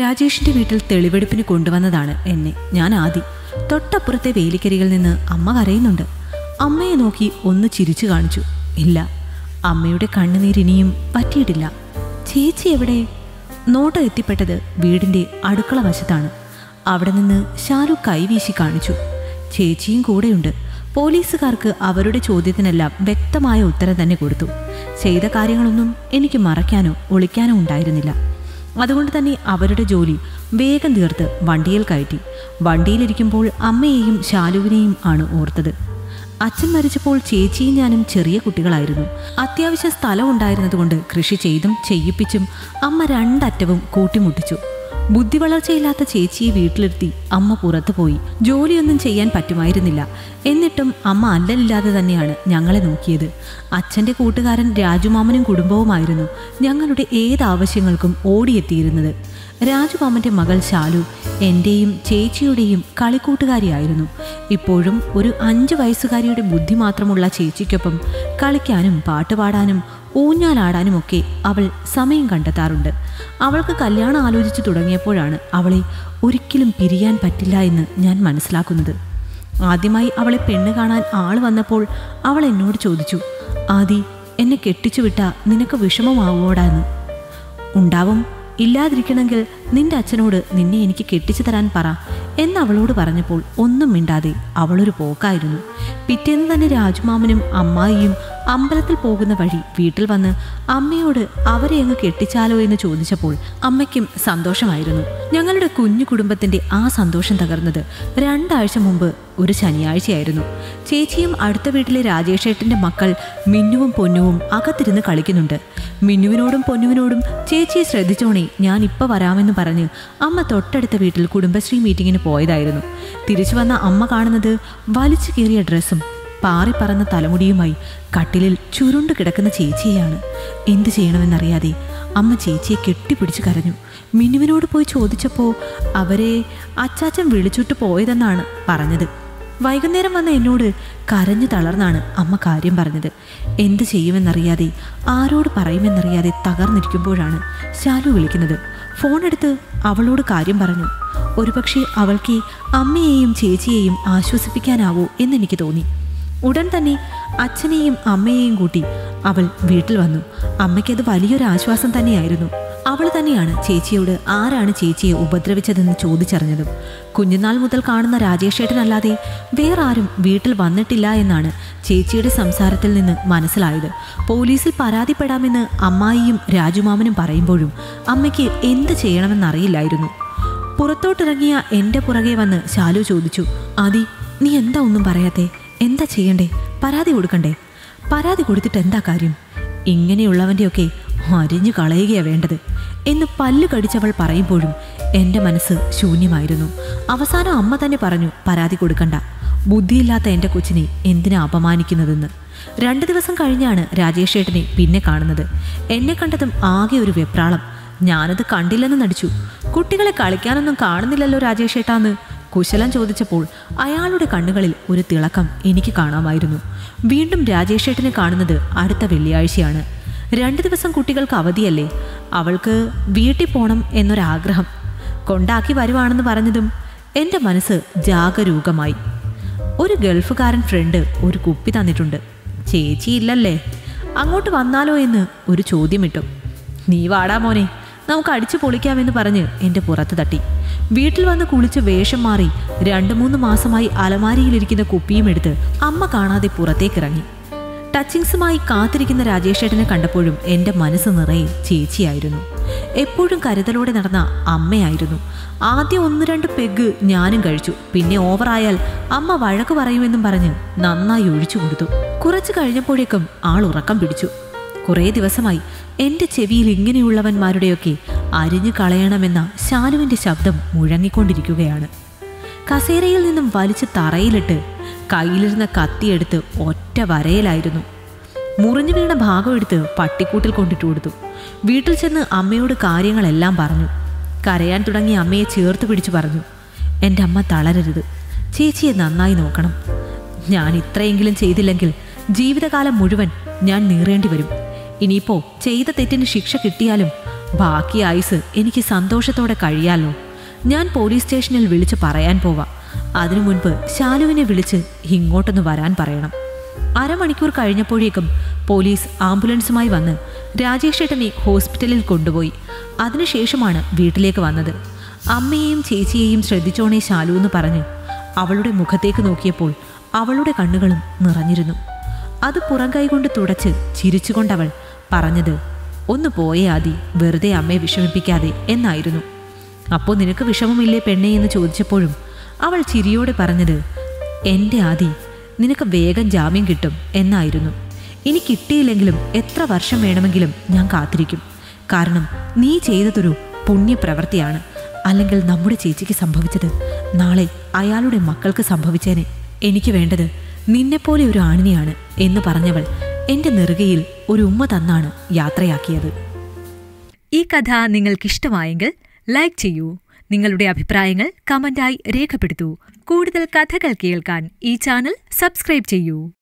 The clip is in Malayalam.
രാജേഷിൻ്റെ വീട്ടിൽ തെളിവെടുപ്പിന് കൊണ്ടുവന്നതാണ് എന്നെ. ഞാൻ ആദി. തൊട്ടപ്പുറത്തെ വേലിക്കരികളിൽ നിന്ന് അമ്മ കരയുന്നുണ്ട്. അമ്മയെ നോക്കി ഒന്ന് ചിരിച്ചു കാണിച്ചു. ഇല്ല, അമ്മയുടെ കണ്ണുനീരിനിയും പറ്റിയിട്ടില്ല. ചേച്ചി എവിടെ? നോട്ട എത്തിപ്പെട്ടത് വീടിൻ്റെ അടുക്കള വശത്താണ്. അവിടെ നിന്ന് ഷാരു കൈവീശി കാണിച്ചു. ചേച്ചിയും കൂടെയുണ്ട്. പോലീസുകാർക്ക് അവരുടെ ചോദ്യത്തിനെല്ലാം വ്യക്തമായ ഉത്തരം തന്നെ കൊടുത്തു. ചെയ്ത കാര്യങ്ങളൊന്നും എനിക്ക് മറയ്ക്കാനോ ഒളിക്കാനോ ഉണ്ടായിരുന്നില്ല. അതുകൊണ്ട് തന്നെ അവരുടെ ജോലി വേഗം തീർത്ത് വണ്ടിയിൽ കയറ്റി. വണ്ടിയിലിരിക്കുമ്പോൾ അമ്മയെയും ശാലുവിനെയും ആണ് ഓർത്തത്. അച്ഛൻ മരിച്ചപ്പോൾ ചേച്ചിയും ഞാനും ചെറിയ കുട്ടികളായിരുന്നു. അത്യാവശ്യ സ്ഥലം ഉണ്ടായിരുന്നതുകൊണ്ട് കൃഷി ചെയ്തും ചെയ്യിപ്പിച്ചും അമ്മ രണ്ടറ്റവും കൂട്ടിമുട്ടിച്ചു. ബുദ്ധി വളർച്ചയില്ലാത്ത ചേച്ചിയെ വീട്ടിലിരുത്തി അമ്മ പുറത്തു പോയി. ജോലിയൊന്നും ചെയ്യാൻ പറ്റുമായിരുന്നില്ല. എന്നിട്ടും അമ്മ അല്ലല്ലാതെ തന്നെയാണ് ഞങ്ങളെ നോക്കിയത്. അച്ഛൻ്റെ കൂട്ടുകാരൻ രാജുമാമനും കുടുംബവുമായിരുന്നു ഞങ്ങളുടെ ഏതാവശ്യങ്ങൾക്കും ഓടിയെത്തിയിരുന്നത്. രാജുമാമൻ്റെ മകൾ ശാലു എൻ്റെയും ചേച്ചിയുടെയും കളിക്കൂട്ടുകാരിയായിരുന്നു. ഇപ്പോഴും ഒരു 5 വയസ്സുകാരിയുടെ ബുദ്ധി മാത്രമുള്ള ചേച്ചിക്കൊപ്പം കളിക്കാനും പാട്ടുപാടാനും ഊഞ്ഞാലാടാനുമൊക്കെ അവൾ സമയം കണ്ടെത്താറുണ്ട്. അവൾക്ക് കല്യാണം ആലോചിച്ചു തുടങ്ങിയപ്പോഴാണ് അവളെ ഒരിക്കലും പിരിയാൻ പറ്റില്ല എന്ന് ഞാൻ മനസ്സിലാക്കുന്നത്. ആദ്യമായി അവളെ പെണ്ണ് കാണാൻ ആൾ വന്നപ്പോൾ അവൾ എന്നോട് ചോദിച്ചു, "ആദി, എന്നെ കെട്ടിച്ചു വിട്ടാ നിനക്ക് വിഷമമാവോടാന്ന്?" "ഉണ്ടാവും. ഇല്ലാതിരിക്കണമെങ്കിൽ നിന്റെ അച്ഛനോട് നിന്നെ എനിക്ക് കെട്ടിച്ചു തരാൻ പറ" എന്നവളോട് പറഞ്ഞപ്പോൾ ഒന്നും മിണ്ടാതെ അവളൊരു പോക്കായിരുന്നു. പിറ്റേന്ന് തന്നെ രാജുമാമനും അമ്മായിയും അമ്പലത്തിൽ പോകുന്ന വഴി വീട്ടിൽ വന്ന് അമ്മയോട് അവരെ അങ്ങ് കെട്ടിച്ചാലോ എന്ന് ചോദിച്ചപ്പോൾ അമ്മയ്ക്കും സന്തോഷമായിരുന്നു. ഞങ്ങളുടെ കുഞ്ഞു കുടുംബത്തിൻ്റെ ആ സന്തോഷം തകർന്നത് 2 ആഴ്ച മുമ്പ് ഒരു ശനിയാഴ്ചയായിരുന്നു. ചേച്ചിയും അടുത്ത വീട്ടിലെ രാജേഷേട്ടൻ്റെ മക്കൾ മിന്നുവും പൊന്നുവും അകത്തിരുന്ന് കളിക്കുന്നുണ്ട്. മിന്നുവിനോടും പൊന്നുവിനോടും "ചേച്ചിയെ ശ്രദ്ധിച്ചോണേ, ഞാൻ ഇപ്പോൾ വരാമെന്ന്" പറഞ്ഞ് അമ്മ തൊട്ടടുത്ത വീട്ടിൽ കുടുംബശ്രീ മീറ്റിങ്ങിന് പോയതായിരുന്നു. തിരിച്ചു വന്ന അമ്മ കാണുന്നത് വലിച്ചു കീറിയ ഡ്രസ്സും പാറിപ്പറന്ന തലമുടിയുമായി കട്ടിലിൽ ചുരുണ്ടു കിടക്കുന്ന ചേച്ചിയെയാണ്. എന്തു ചെയ്യണമെന്നറിയാതെ അമ്മ ചേച്ചിയെ കെട്ടിപ്പിടിച്ച് കരഞ്ഞു. മിന്നുവിനോട് പോയി ചോദിച്ചപ്പോൾ അവരെ അച്ചാച്ചൻ വിളിച്ചിട്ട് പോയതെന്നാണ് പറഞ്ഞത്. വൈകുന്നേരം വന്ന എന്നോട് കരഞ്ഞു തളർന്നാണ് അമ്മ കാര്യം പറഞ്ഞത്. എന്തു ചെയ്യുമെന്നറിയാതെ ആരോട് പറയുമെന്നറിയാതെ തകർന്നിരിക്കുമ്പോഴാണ് ശാലു വിളിക്കുന്നത്. ഫോണെടുത്ത് അവളോട് കാര്യം പറഞ്ഞു. ഒരുപക്ഷെ അവൾക്ക് അമ്മയെയും ചേച്ചിയെയും ആശ്വസിപ്പിക്കാനാവോ എന്നെനിക്ക് തോന്നി. ഉടൻ തന്നെ അച്ഛനെയും അമ്മയെയും കൂട്ടി അവൾ വീട്ടിൽ വന്നു. അമ്മയ്ക്കത് വലിയൊരു ആശ്വാസം തന്നെയായിരുന്നു. അവൾ തന്നെയാണ് ചേച്ചിയോട് ആരാണ് ചേച്ചിയെ ഉപദ്രവിച്ചതെന്ന് ചോദിച്ചറിഞ്ഞതും. കുഞ്ഞുനാൾ മുതൽ കാണുന്ന രാജേഷേട്ടനല്ലാതെ വേറെ ആരും വീട്ടിൽ വന്നിട്ടില്ല എന്നാണ് ചേച്ചിയുടെ സംസാരത്തിൽ നിന്ന് മനസ്സിലായത്. പോലീസിൽ പരാതിപ്പെടാമെന്ന് അമ്മായിയും രാജുമാമനും പറയുമ്പോഴും അമ്മയ്ക്ക് എന്ത് ചെയ്യണമെന്നറിയില്ലായിരുന്നു. പുറത്തോട്ടിറങ്ങിയ എൻ്റെ പുറകെ വന്ന് ശാലു ചോദിച്ചു, "ആദി, നീ എന്താ ഒന്നും പറയാത്തേ? എന്താ ചെയ്യണ്ടേ? പരാതി കൊടുക്കണ്ടേ? പരാതി കൊടുത്തിട്ട് എന്താ കാര്യം? ഇങ്ങനെയുള്ളവൻ്റെയൊക്കെ അരിഞ്ഞു കളയുകയാണ് വേണ്ടത്" എന്ന് പല്ല് കടിച്ചവൾ പറയുമ്പോഴും എൻ്റെ മനസ്സ് ശൂന്യമായിരുന്നു. അവസാനം അമ്മ തന്നെ പറഞ്ഞു, "പരാതി കൊടുക്കണ്ട. ബുദ്ധിയില്ലാത്ത എൻ്റെ കൊച്ചിനെ എന്തിനാ അപമാനിക്കുന്നതെന്ന്." 2 ദിവസം കഴിഞ്ഞാണ് രാജേഷേട്ടനെ പിന്നെ കാണുന്നത്. എന്നെ കണ്ടതും ആകെ ഒരു വെപ്രാളം. ഞാനത് കണ്ടില്ലെന്ന് നടിച്ചു. "കുട്ടികളെ കളിക്കാനൊന്നും കാണുന്നില്ലല്ലോ രാജേഷേട്ടാന്ന്" കുശലം ചോദിച്ചപ്പോൾ അയാളുടെ കണ്ണുകളിൽ ഒരു തിളക്കം എനിക്ക് കാണാമായിരുന്നു. വീണ്ടും രാജേഷേട്ടനെ കാണുന്നത് അടുത്ത വെള്ളിയാഴ്ചയാണ്. 2 ദിവസം കുട്ടികൾക്ക് അവധിയല്ലേ. അവൾക്ക് വീട്ടിൽ പോകണം എന്നൊരാഗ്രഹം. കൊണ്ടാക്കി വരുവാണെന്ന് പറഞ്ഞതും എൻ്റെ മനസ്സ് ജാഗരൂകമായി. "ഒരു ഗൾഫുകാരൻ ഫ്രണ്ട് ഒരു കുപ്പി തന്നിട്ടുണ്ട്. ചേച്ചി ഇല്ലല്ലേ, അങ്ങോട്ട് വന്നാലോ എന്ന് ഒരു ചോദ്യമിട്ടു. "നീ വാടാ മോനെ, നമുക്ക് അടിച്ചു പൊളിക്കാമെന്ന്" പറഞ്ഞ് എൻ്റെ പുറത്ത് തട്ടി. വീട്ടിൽ വന്ന് കുളിച്ച് വേഷം മാറി 2-3 മാസമായി അലമാരിയിലിരിക്കുന്ന കുപ്പിയും എടുത്ത് അമ്മ കാണാതെ പുറത്തേക്കിറങ്ങി. ടച്ചിങ്സുമായി കാത്തിരിക്കുന്ന രാജേഷേട്ടനെ കണ്ടപ്പോഴും എൻ്റെ മനസ്സ് നിറയെ ചേച്ചിയായിരുന്നു. എപ്പോഴും കരുതലോടെ നടന്ന അമ്മയായിരുന്നു. ആദ്യം 1-2 പെഗ് ഞാനും കഴിച്ചു. പിന്നെ ഓവറായാൽ അമ്മ വഴക്ക് പറയുമെന്നും പറഞ്ഞ് നന്നായി ഒഴിച്ചു കൊടുത്തു. കുറച്ച് കഴിഞ്ഞപ്പോഴേക്കും ആൾ ഉറക്കം പിടിച്ചു. കുറേ ദിവസമായി എൻ്റെ ചെവിയിൽ ഇങ്ങനെയുള്ളവന്മാരുടെയൊക്കെ അരിഞ്ഞു കളയണമെന്ന ശാലുവിൻ്റെ ശബ്ദം മുഴങ്ങിക്കൊണ്ടിരിക്കുകയാണ്. കസേരയിൽ നിന്നും വലിച്ച് തറയിലിട്ട് കയ്യിലിരുന്ന കത്തിയെടുത്ത് ഒറ്റ വരയിലായിരുന്നു. മുറിഞ്ഞു വീണ ഭാഗം എടുത്ത് പട്ടിക്കൂട്ടിൽ കൊണ്ടിട്ട് കൊടുത്തു. വീട്ടിൽ ചെന്ന് അമ്മയോട് കാര്യങ്ങളെല്ലാം പറഞ്ഞു. കരയാൻ തുടങ്ങി അമ്മയെ ചേർത്ത് പിടിച്ചു പറഞ്ഞു, "എൻ്റെ അമ്മ തളരരുത്. ചേച്ചിയെ നന്നായി നോക്കണം. ഞാൻ ഇത്രയെങ്കിലും ചെയ്തില്ലെങ്കിൽ ജീവിതകാലം മുഴുവൻ ഞാൻ നീറേണ്ടി വരും. ഇനിയിപ്പോൾ ചെയ്ത തെറ്റിന് ശിക്ഷ കിട്ടിയാലും ബാക്കി ആയുസ് എനിക്ക് സന്തോഷത്തോടെ കഴിയാലോ. ഞാൻ പോലീസ് സ്റ്റേഷനിൽ വിളിച്ച് പറയാൻ പോവാം. അതിനു മുൻപ് ശാലുവിനെ വിളിച്ച് ഇങ്ങോട്ടൊന്ന് വരാൻ പറയണം. അരമണിക്കൂർ കഴിഞ്ഞപ്പോഴേക്കും പോലീസ് ആംബുലൻസുമായി വന്ന് രാജേഷേട്ടനെ ഹോസ്പിറ്റലിൽ കൊണ്ടുപോയി. അതിനുശേഷമാണ് വീട്ടിലേക്ക് വന്നത്. അമ്മയെയും ചേച്ചിയെയും ശ്രദ്ധിച്ചോണേ ശാലു എന്ന് പറഞ്ഞ് അവളുടെ മുഖത്തേക്ക് നോക്കിയപ്പോൾ അവളുടെ കണ്ണുകളും നിറഞ്ഞിരുന്നു. അത് പുറംകൈ കൊണ്ട് തുടച്ച് ചിരിച്ചുകൊണ്ടവൾ പറഞ്ഞത്, ഒന്ന് പോയേ ആദി, വെറുതെ അമ്മയെ വിഷമിപ്പിക്കാതെ എന്നായിരുന്നു. അപ്പോൾ നിനക്ക് വിഷമമില്ലേ പെണ്ണേ എന്ന് ചോദിച്ചപ്പോഴും അവൾ ചിരിയോടെ പറഞ്ഞത്, എൻ്റെ ആദി, നിനക്ക് വേഗം ജാമ്യം കിട്ടും എന്നായിരുന്നു. ഇനി കിട്ടിയില്ലെങ്കിലും എത്ര വർഷം വേണമെങ്കിലും ഞാൻ കാത്തിരിക്കും. കാരണം നീ ചെയ്തതൊരു പുണ്യപ്രവൃത്തിയാണ്. അല്ലെങ്കിൽ നമ്മുടെ ചേച്ചിക്ക് സംഭവിച്ചത് നാളെ അയാളുടെ മക്കൾക്ക് സംഭവിച്ചേനെ. എനിക്ക് വേണ്ടത് നിന്നെപ്പോലെ ഒരു ആണിനെയാണ് എന്ന് പറഞ്ഞവൾ എൻ്റെ നെറുകയിൽ ഒരു ഉമ്മ തന്നാണ് യാത്രയാക്കിയത്. ഈ കഥ നിങ്ങൾക്കിഷ്ടമായെങ്കിൽ ലൈക്ക് ചെയ്യൂ. നിങ്ങളുടെ അഭിപ്രായങ്ങൾ കമൻ്റായി രേഖപ്പെടുത്തൂ. കൂടുതൽ കഥകൾ കേൾക്കാൻ ഈ ചാനൽ സബ്സ്ക്രൈബ് ചെയ്യൂ.